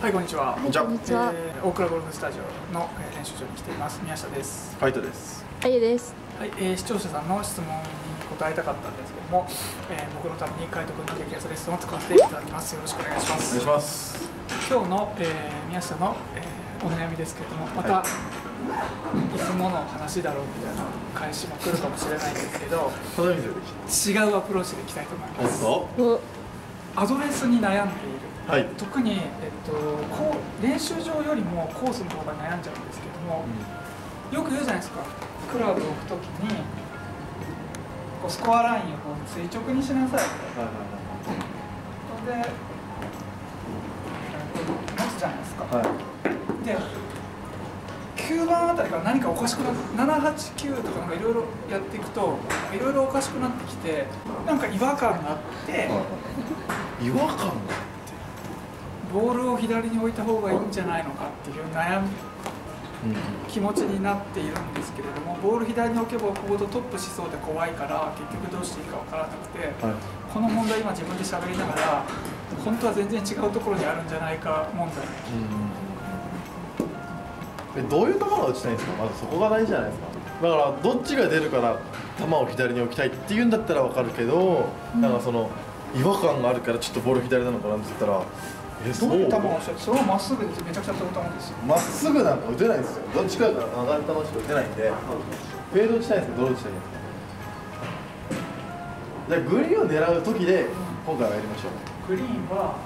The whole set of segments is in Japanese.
はい、こんにちは。大倉ゴルフスタジオの編集長に来ています。宮下です。ファイトです。あゆです。はい、視聴者さんの質問に答えたかったんですけども、僕のために海斗君に激安レッスンを使わせていただきます。よろしくお願いします。お願いします。今日の、宮下の、お悩みですけれども、また、いつもの話だろうみたいな返しも来るかもしれないんですけど、違うアプローチでいきたいと思います。アドレスに悩んでいる。はい、特に、練習場よりもコースの方が悩んじゃうんですけども、うん、よく言うじゃないですか、クラブを置くときにこうスコアラインをこう垂直にしなさい。で、持つじゃないですか。はい、で、9番あたりから何かおかしくなって7、8、9とかいろいろやっていくといろいろおかしくなってきて、なんか違和感があって違和感ボールを左に置いた方がいいんじゃないのかっていう悩む気持ちになっているんですけれども、ボール左に置けば置くほどトップしそうで怖いから結局どうしていいか分からなくて、はい、この問題今自分で喋りながら本当は全然違うところにあるんじゃないか問題。どういう球が打ちたいんですか。まずそこが大事じゃないですか。だからどっちが出るから球を左に置きたいっていうんだったら分かるけど、うん、なんかその違和感があるからちょっとボール左なのかなって言ったら。そういう球を打ちたい。それはまっすぐです。めちゃくちゃ飛ぶ球ですよ。まっすぐなんか打てないんですよ。どっちかが曲がる球しか打てないんで、フェード打ちたいんですけど、どう打ちたいんですか。グリーンを狙う時で今回はやりましょう。グリーンは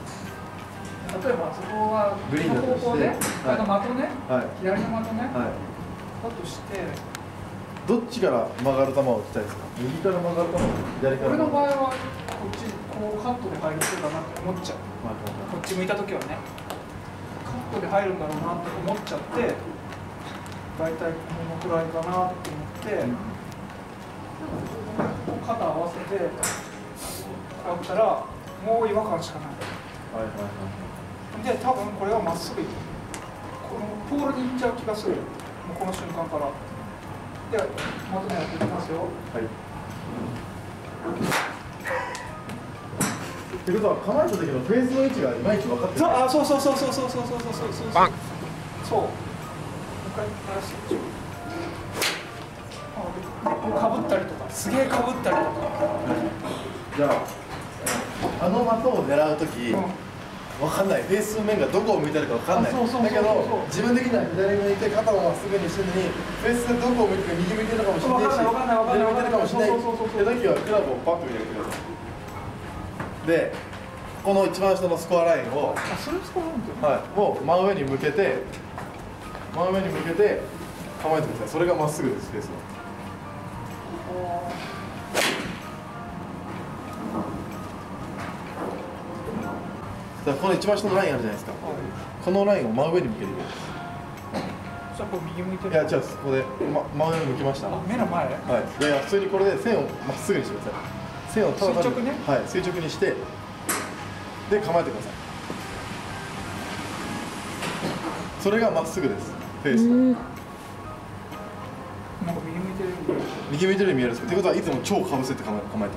例えばそこはグリーンの方向で、あの的ね、左の的ね、だとしてどっちから曲がる球を打ちたいですか。右から曲がる球、左から。俺の場合はこっちこうカットで入るかなって思っちゃう。こっち向いた時はね、カットで入るんだろうなって思っちゃって、大体このくらいかなって思って、肩合わせて打ったら、もう違和感しかない。で、多分これはまっすぐ行く。このポールに行っちゃう気がする。もうこの瞬間から。で、まとめやっていきますよ。はい。ってことは構えた時のフェースの位置がいまいち分かってない。あ、そうバン。そう。もう一回離してみよう。かぶったりとか、すげえかぶったりとか。じゃあ、あの的を狙う時、分かんない。フェースの面がどこを向いてるか分かんない。だけど、自分的には左向いて肩をまっすぐにしてるのに、フェースがどこを向いてるか右向いてるかもしれないし、左向いてるかもしれない。って時はクラブをバックに入れてください。で、この一番下のスコアラインを真上に向けて構えてください。それがまっすぐです、フェースは。だからこの一番下のラインあるじゃないですか。このラインを真上に向けてください。いや、じゃあここで、真上に向きました。目の前？はい。いやいや、普通にこれで線をまっすぐにしてください。線を垂直に、はい、垂直にしてで構えてください。それがまっすぐです。フェース。なんか右向いてるように見えるんですけど、ってことはいつも超かぶせて構えてます。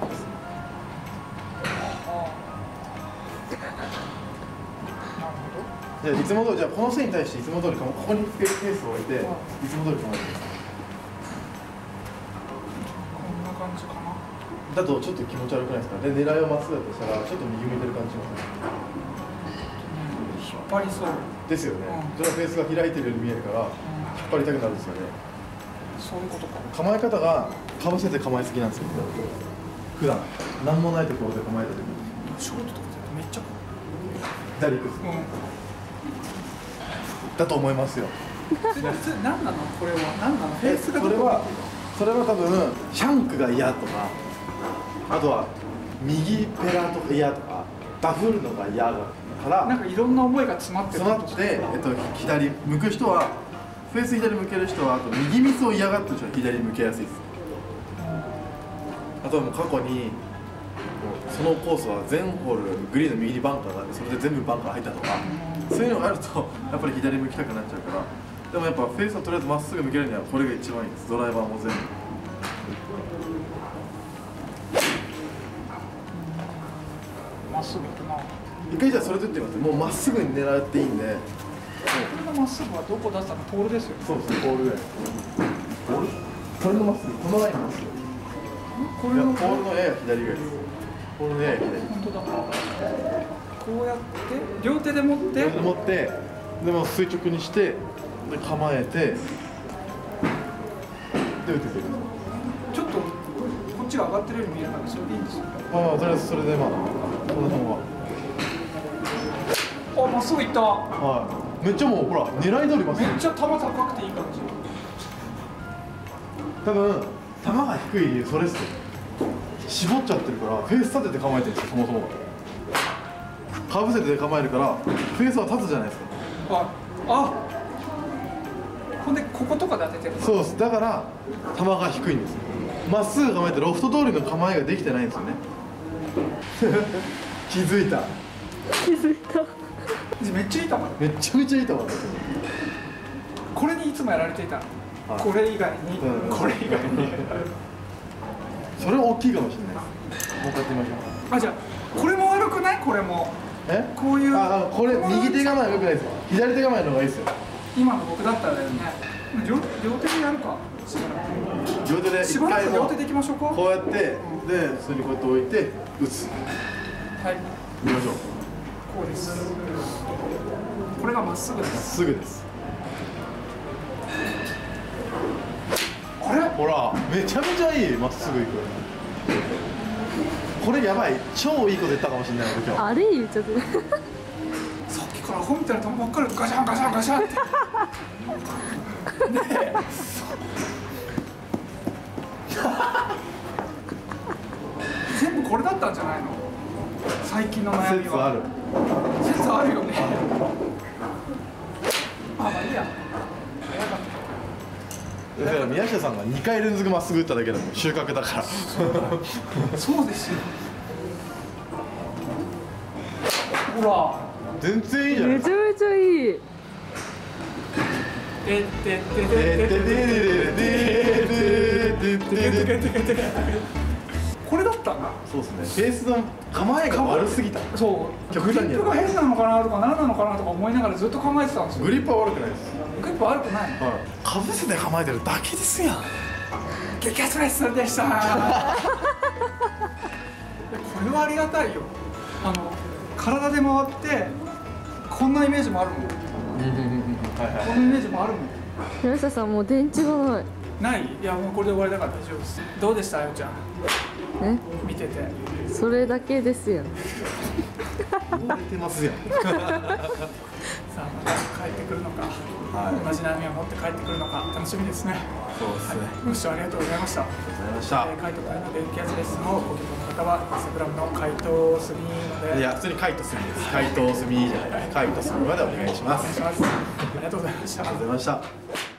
じゃあいつも通り、じゃあこの線に対していつも通りここにフェースを置いていつも通り構えてください。だとちょっと気持ち悪くないですか。で、狙いをまっすぐだとしたらちょっと右向いてる感じします。引っ張りそうですよね。それはフェースが開いてるように見えるから引っ張りたくなるんですよね。そういうことか。構え方がかぶせて構えすぎなんですよ。普段何もないところで構えた時にショートとかめっちゃ左行く。だと思いますよ。何なのこれは。何なのフェースが。それは多分シャンクが嫌とか。あとは右ペラとか嫌とかダフるのが嫌だからなんかいろんな思いが詰まってるんですよ。左向く人はフェース左向ける人はあと右ミスを嫌がってる人は左向けやすいです。あとはもう過去にそのコースは全ホールグリーンの右にバンカーがあってそれで全部バンカー入ったとかそういうのがあるとやっぱり左向きたくなっちゃうから。でもやっぱフェースはとりあえずまっすぐ向けるにはこれが一番いいです。ドライバーも全部まっすぐ行くな。一回じゃあそれとってみます。もうまっすぐに狙っていいんで。こんなまっすぐはどこ出したの？ポールですよ。そうそう、ポールで。これのまっすぐ、このラインのまっすぐ。これのポールのやや左上です。ポールのやや左。本当だ。こうやって両手で持って。持って、でも垂直にして、で構えて。で打ってくる。ちょっとこっちが上がってるように見えるからそれでいいんですよ。ああ、とりあえずそれでまあこの辺は。あ、まっすぐ行った。はい。めっちゃもうほら狙い通りますね。めっちゃ球高くていい感じ。多分球が低い理由それっすよ。絞っちゃってるからフェース立てて構えてるんですよ。そもそもかぶせて構えるからフェースは立つじゃないですか。ほんでこことかで当ててる。そうです。だから球が低いんですよ。まっすぐ構えてロフト通りの構えができてないんですよね。気づいた。気づいた。めっちゃいい球。めちゃめちゃいい球。これにいつもやられていた。これ以外に。これ以外に。それは大きいかもしれない。もう一回やってみましょう。あ、じゃあ、これも悪くない、これも。え、こういう。あ、これ右手構え良くないですよ。左手構えの方がいいですよ。今の僕だったらだよね。両手でやるか。両手で。しばらく両手でいきましょうか。こうやって、で、それにこうやって置いて、打つ。はい。見ましょう。こうです。これがまっすぐです。すぐです。あれ？ほら、めちゃめちゃいい、まっすぐ行く。これやばい、超いいこと言ったかもしれない、僕は。あれ言っちゃって。さっきからアホみたいな球ばっかりガシャンガシャンガシャンって。ねえ。全部これだったんじゃないの？最近の悩みは。説あるよね。あ、まあいいや。だから宮下さんが2回連続まっすぐ打っただけでも収穫だから。そうですよ。ほら、全然いいじゃない。めちゃめちゃいい。これだったな。そうですね。ベースの構えが悪すぎた。そう。グリップが変なのかなとか何なのかなとか思いながらずっと考えてたんですよ。グリップは悪くないです。グリップは悪くない。はい。かぶせて構えてるだけですやん。激アツレッスンでした。これはありがたいよ。体で回ってこんなイメージもあるもん。こんなイメージもあるもん。宮下さんもう電池がない。ない？いやもうこれで終わりだから大丈夫です。どうでしたあよちゃん？ね、見ててそれだけですよ。もう寝てますやん。さあまた帰ってくるのか、同じ悩みを持って帰ってくるのか楽しみですね。そうですね。ご視聴ありがとうございました。ありがとうございました。海斗からの激アツレッスンをご希望の方はインスタグラムの海斗すみで。いや普通に海斗すみです。海斗すみじゃない。海斗すみまでお願いします。お願いします。ありがとうございました。ありがとうございました。